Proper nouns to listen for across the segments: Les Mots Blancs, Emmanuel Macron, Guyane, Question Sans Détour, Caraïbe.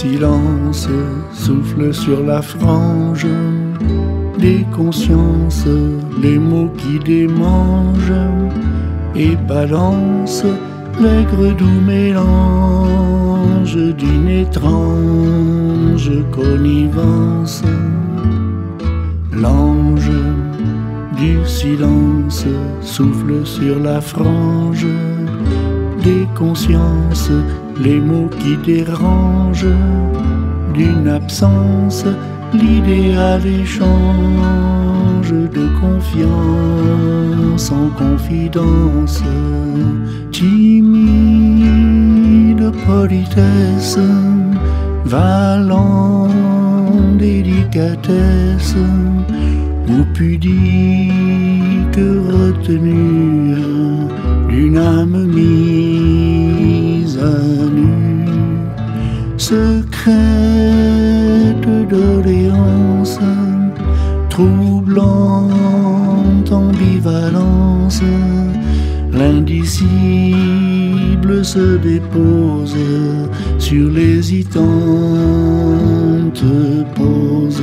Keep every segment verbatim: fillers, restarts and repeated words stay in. silence souffle sur la frange des consciences, les mots qui démangent et balancent l'aigre doux mélange d'une étrange connivence. L'ange du silence souffle sur la frange des consciences, les mots qui dérangent d'une absence, l'idéal échange de confiance en confidence, timide politesse, valant délicatesse ou pudique retenue d'une âme mise à nu, secrète doléance, troublante ambivalence, l'indicible se dépose sur l'hésitante pose.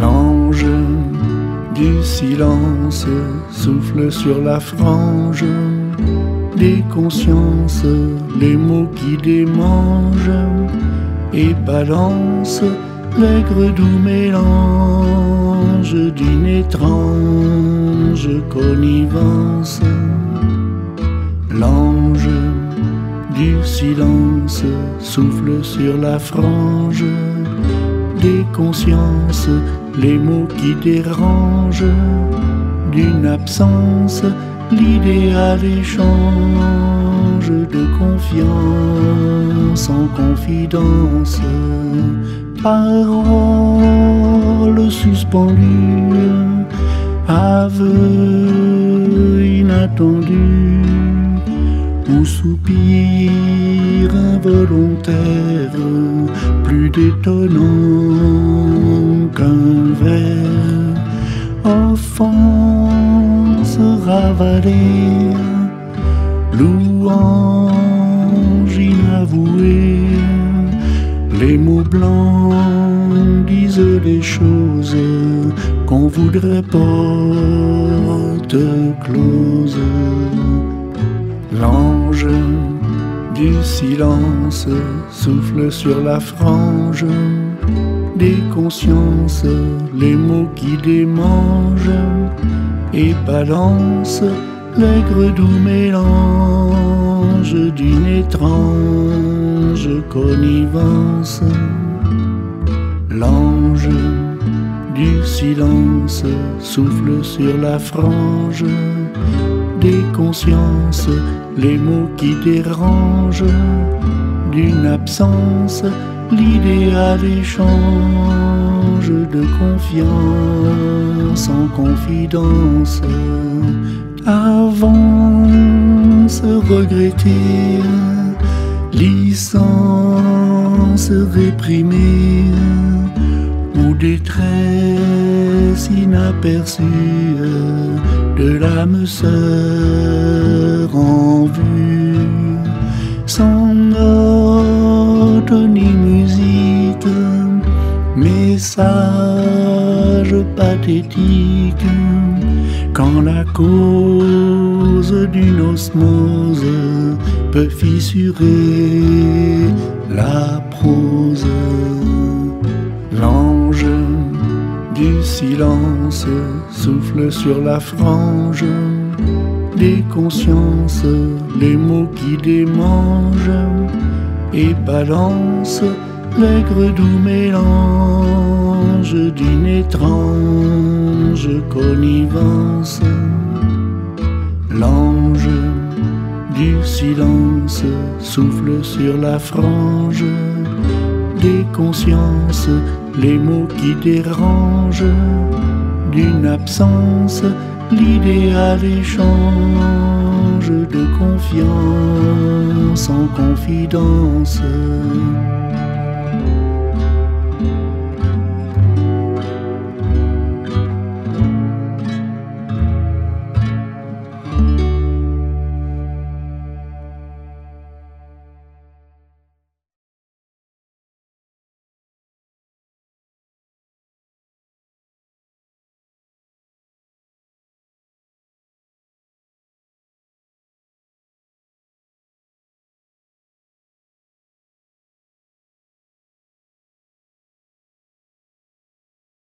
L'ange du silence souffle sur la frange des consciences, les mots qui démangent et balancent l'aigre doux mélange d'une étrange connivence. L'ange du silence souffle sur la frange des consciences, les mots qui dérangent d'une absence, l'idéal échange de confiance en confidence, paroles suspendues, aveux inattendus ou soupirs involontaires, plus détonnants qu'un verre, offense ravalée, louange inavouée. Les mots blancs disent des choses qu'on voudrait porte close. L'ange du silence souffle sur la frange des consciences, les mots qui démangent et balancent l'aigre doux mélange d'une étrange connivence. L'ange du silence souffle sur la frange des consciences, les mots qui dérangent d'une absence, l'idéal échange de confiance en confidence, avance regrettée, licence réprimée ou détresse inaperçue de l'âme sœur en vue, sans note ni musique, message pathétique. Quand la cause d'une osmose peut fissurer la prose, l'ange du silence souffle sur la frange des consciences, les mots qui démangent et balancent l'aigre doux mélange d'une étrange connivence. L'ange du silence souffle sur la frange des consciences, les mots qui dérangent d'une absence, l'idéal échange de confiance en confidence.